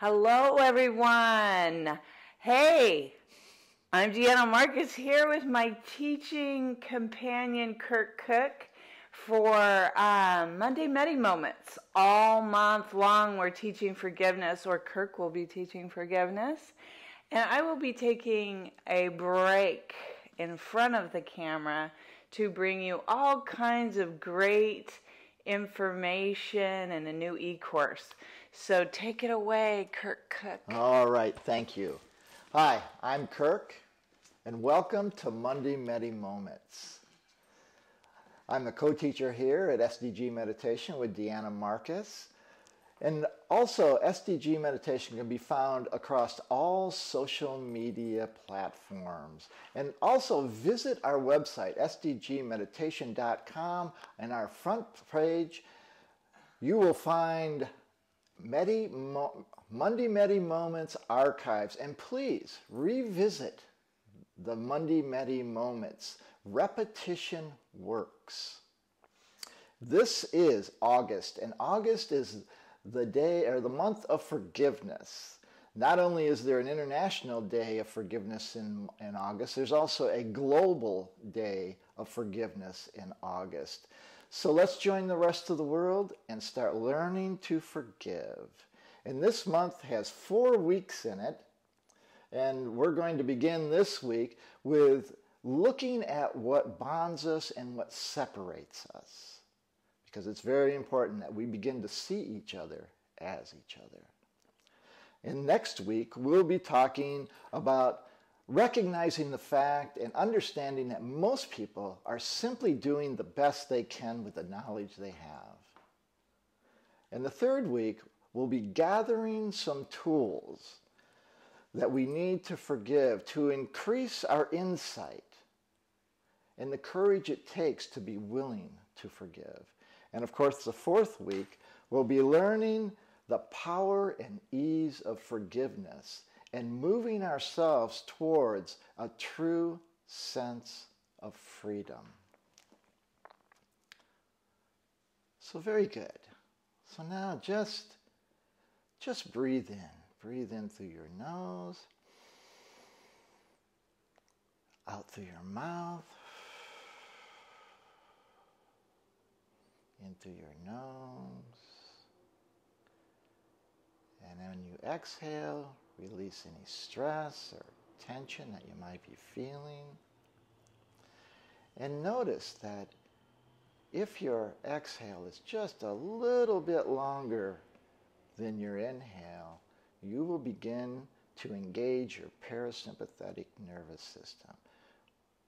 Hello, everyone. Hey, I'm Deanna Marcus here with my teaching companion, Kirk Cook, for Monday Medi Moments. All month long, we're teaching forgiveness, or Kirk will be teaching forgiveness. And I will be taking a break in front of the camera to bring you all kinds of great information and a new e-course. So take it away, Kirk Cook. All right, thank you. Hi, I'm Kirk, and welcome to Monday Medi Moments. I'm a co-teacher here at SDG Meditation with Deanna Marcus. And also, SDG Meditation can be found across all social media platforms. And also, visit our website, sdgmeditation.com. And our front page, you will find Monday Medi Moments archives. And please, revisit the Monday Medi Moments. Repetition works. This is August, and August is the day or the month of forgiveness. Not only is there an international day of forgiveness in August, there's also a global day of forgiveness in August. So let's join the rest of the world and start learning to forgive. And this month has 4 weeks in it, and we're going to begin this week with looking at what bonds us and what separates us, because it's very important that we begin to see each other as each other. And next week, we'll be talking about recognizing the fact and understanding that most people are simply doing the best they can with the knowledge they have. And the third week, we'll be gathering some tools that we need to forgive to increase our insight and the courage it takes to be willing to forgive. And of course, the fourth week, we'll be learning the power and ease of forgiveness and moving ourselves towards a true sense of freedom. So very good. So now just breathe in. Breathe in through your nose, out through your mouth. In through your nose, and then when you exhale, release any stress or tension that you might be feeling. And notice that if your exhale is just a little bit longer than your inhale, you will begin to engage your parasympathetic nervous system,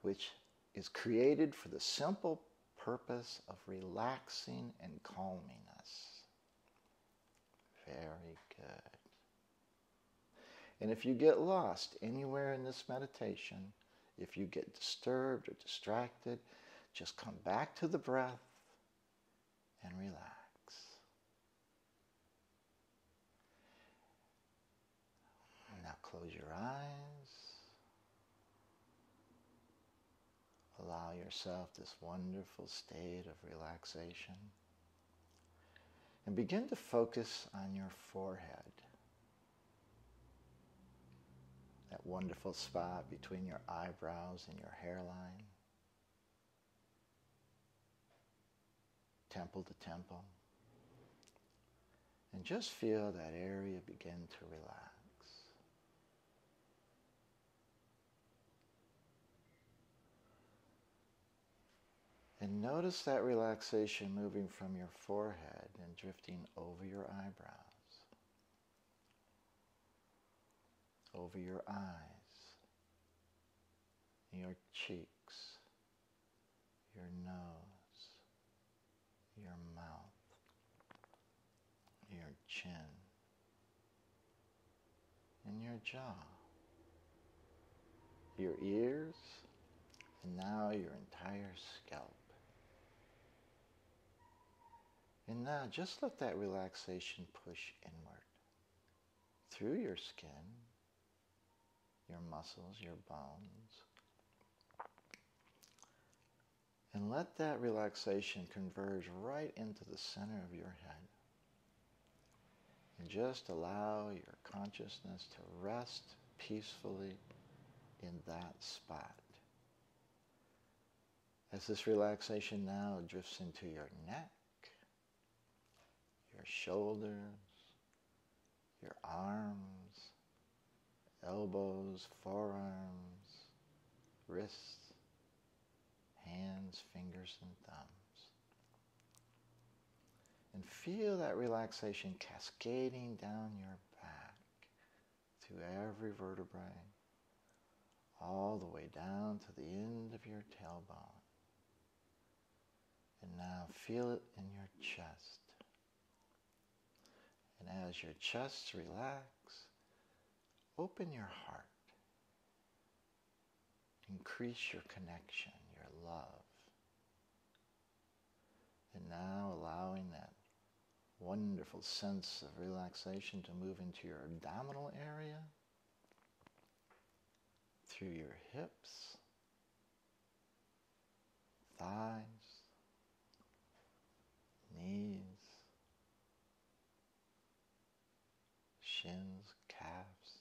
which is created for the simple purpose of relaxing and calming us. Very good. And if you get lost anywhere in this meditation, if you get disturbed or distracted, just come back to the breath and relax. Now close your eyes. Allow yourself this wonderful state of relaxation. And begin to focus on your forehead, that wonderful spot between your eyebrows and your hairline, temple to temple. And just feel that area begin to relax. And notice that relaxation moving from your forehead and drifting over your eyebrows, over your eyes, your cheeks, your nose, your mouth, your chin, and your jaw, your ears, and now your entire scalp. And now just let that relaxation push inward through your skin, your muscles, your bones. And let that relaxation converge right into the center of your head. And just allow your consciousness to rest peacefully in that spot. As this relaxation now drifts into your neck, your shoulders, your arms, elbows, forearms, wrists, hands, fingers, and thumbs. And feel that relaxation cascading down your back through every vertebrae, all the way down to the end of your tailbone. And now feel it in your chest. And as your chest relaxes, open your heart. Increase your connection, your love. And now allowing that wonderful sense of relaxation to move into your abdominal area, through your hips, thighs, knees, shins, calves,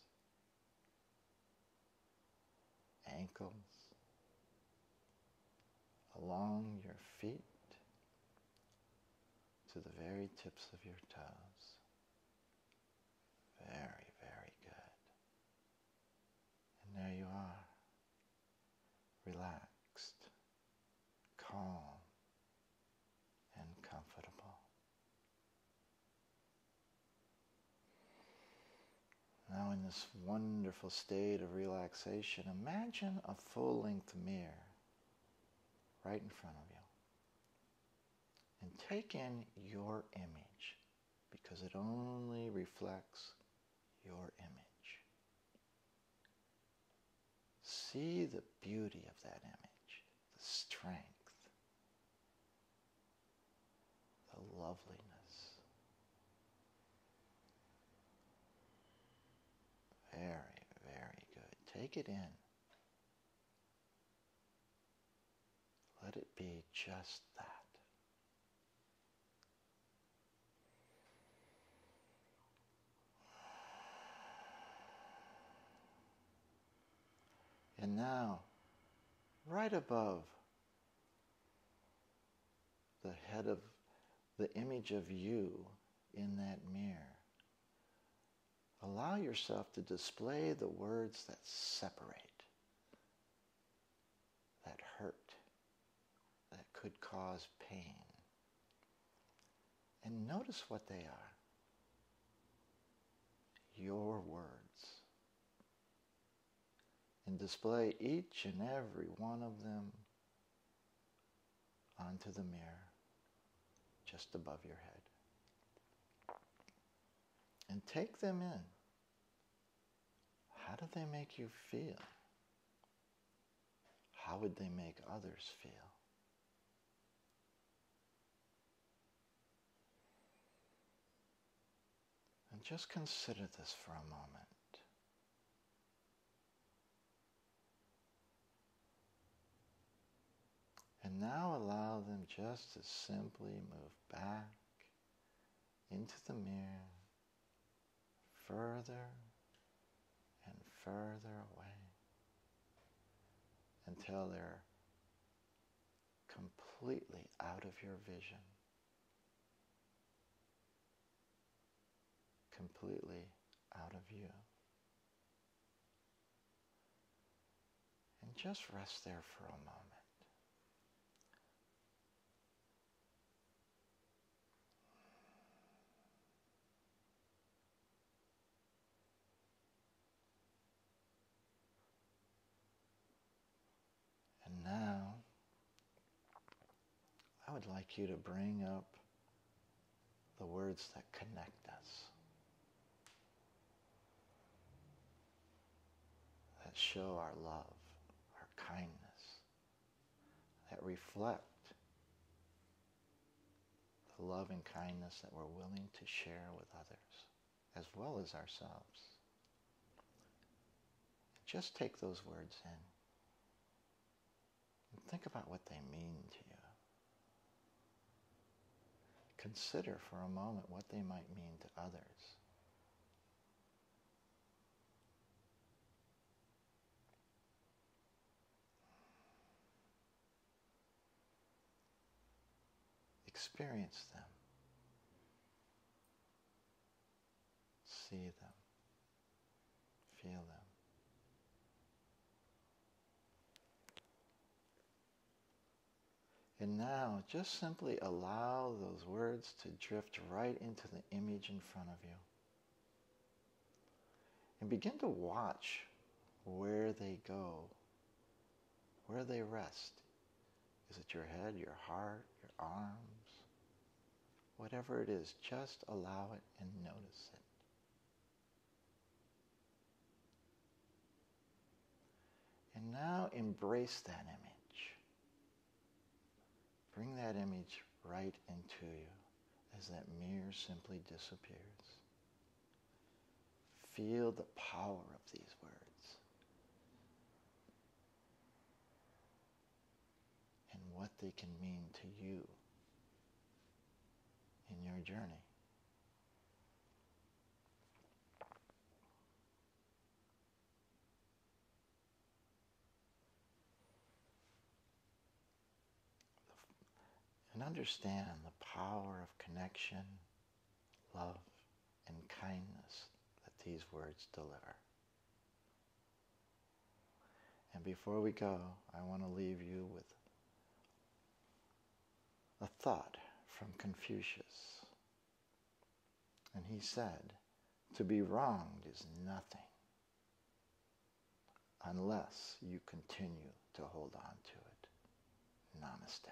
ankles, along your feet, to the very tips of your toes. Very, very good. And there you are, relaxed, calm, and comfortable. Now in this wonderful state of relaxation, imagine a full-length mirror right in front of you. And take in your image, because it only reflects your image. See the beauty of that image, the strength, the loveliness. Very, very good. Take it in. Let it be just that. And now, right above the head of the image of you in that mirror, allow yourself to display the words that separate, that hurt, that could cause pain. And notice what they are. Your words. And display each and every one of them onto the mirror just above your head. And take them in. How do they make you feel? How would they make others feel? And just consider this for a moment. And now allow them just to simply move back into the mirror, further and further away, until they're completely out of your vision, completely out of you. And just rest there for a moment. And now, I would like you to bring up the words that connect us, that show our love, our kindness, that reflect the love and kindness that we're willing to share with others, as well as ourselves. Just take those words in. And think about what they mean to you. Consider for a moment what they might mean to others. Experience them. See them. Feel them. And now, just simply allow those words to drift right into the image in front of you. And begin to watch where they go, where they rest. Is it your head, your heart, your arms? Whatever it is, just allow it and notice it. And now embrace that image. Bring that image right into you as that mirror simply disappears. Feel the power of these words and what they can mean to you in your journey. And understand the power of connection, love, and kindness that these words deliver. And before we go, I want to leave you with a thought from Confucius. And he said, "To be wronged is nothing unless you continue to hold on to it." Namaste.